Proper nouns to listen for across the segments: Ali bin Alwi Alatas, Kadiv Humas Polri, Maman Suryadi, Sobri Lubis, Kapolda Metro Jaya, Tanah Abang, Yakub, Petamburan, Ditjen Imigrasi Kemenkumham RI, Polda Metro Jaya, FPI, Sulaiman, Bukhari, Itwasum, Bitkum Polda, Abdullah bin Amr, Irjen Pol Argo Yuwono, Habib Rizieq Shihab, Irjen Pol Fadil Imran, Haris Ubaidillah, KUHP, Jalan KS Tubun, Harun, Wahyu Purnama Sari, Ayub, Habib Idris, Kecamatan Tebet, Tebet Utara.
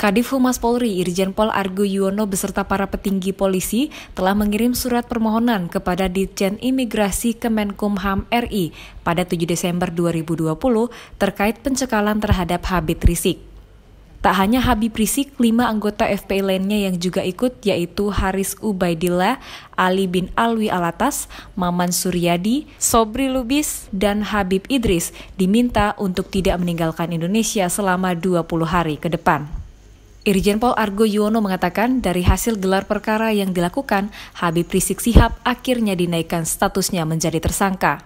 Kadiv Humas Polri Irjen Pol Argo Yuwono beserta para petinggi polisi telah mengirim surat permohonan kepada Ditjen Imigrasi Kemenkumham RI pada 7 Desember 2020 terkait pencekalan terhadap Habib Rizieq. Tak hanya Habib Rizieq, 5 anggota FPI lainnya yang juga ikut yaitu Haris Ubaidillah, Ali bin Alwi Alatas, Maman Suryadi, Sobri Lubis, dan Habib Idris diminta untuk tidak meninggalkan Indonesia selama 20 hari ke depan. Irjen Pol Argo Yuwono mengatakan dari hasil gelar perkara yang dilakukan, Habib Rizieq Shihab akhirnya dinaikkan statusnya menjadi tersangka.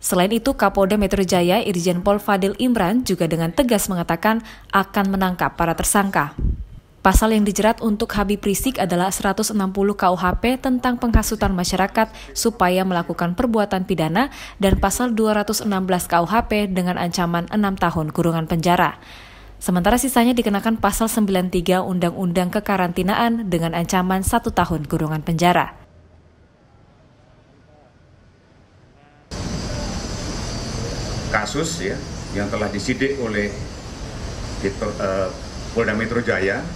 Selain itu, Kapolda Metro Jaya Irjen Pol Fadil Imran juga dengan tegas mengatakan akan menangkap para tersangka. Pasal yang dijerat untuk Habib Rizieq adalah 160 KUHP tentang penghasutan masyarakat supaya melakukan perbuatan pidana dan pasal 216 KUHP dengan ancaman 6 tahun kurungan penjara. Sementara sisanya dikenakan pasal 93 Undang-Undang Kekarantinaan dengan ancaman 1 tahun kurungan penjara. Kasus ya yang telah disidik oleh Polda Metro Jaya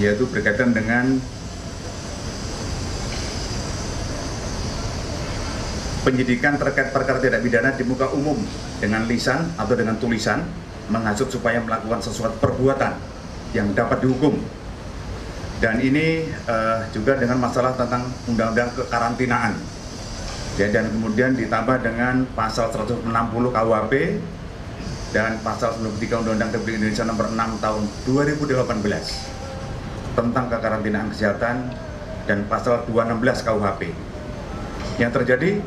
yaitu berkaitan dengan penyidikan terkait perkara tidak pidana di muka umum dengan lisan atau dengan tulisan menghasut supaya melakukan sesuatu perbuatan yang dapat dihukum, dan ini juga dengan masalah tentang undang-undang kekarantinaan ya, dan kemudian ditambah dengan pasal 160 KUHP dan pasal 93 Undang-Undang Republik Indonesia Nomor 6 Tahun 2018 tentang kekarantinaan kesehatan dan pasal 216 KUHP yang terjadi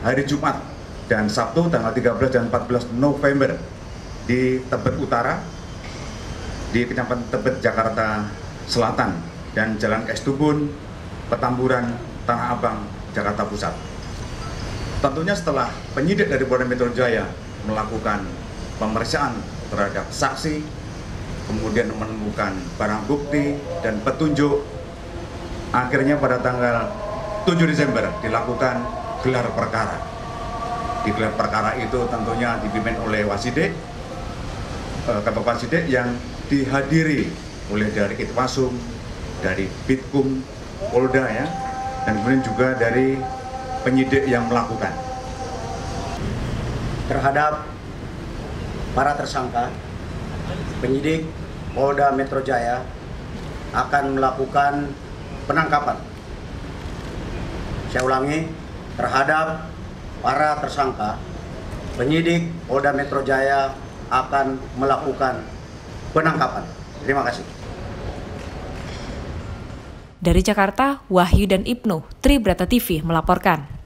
hari Jumat dan Sabtu tanggal 13 dan 14 November di Tebet Utara, di Kecamatan Tebet, Jakarta Selatan, dan Jalan KS Tubun, Petamburan, Tanah Abang, Jakarta Pusat. Tentunya setelah penyidik dari Polda Metro Jaya melakukan pemeriksaan terhadap saksi, kemudian menemukan barang bukti dan petunjuk, akhirnya pada tanggal 7 Desember dilakukan gelar perkara. Di gelar perkara itu tentunya dipimpin oleh wasidik, Kabupaten Sidik, yang dihadiri oleh dari Itwasum, dari Bitkum Polda ya, dan kemudian juga dari penyidik yang melakukan. Terhadap para tersangka, penyidik Polda Metro Jaya akan melakukan penangkapan. Saya ulangi, terhadap para tersangka, penyidik Polda Metro Jaya akan melakukan penangkapan. Terima kasih. Dari Jakarta, Wahyu dan Ibnu, Tribrata TV melaporkan.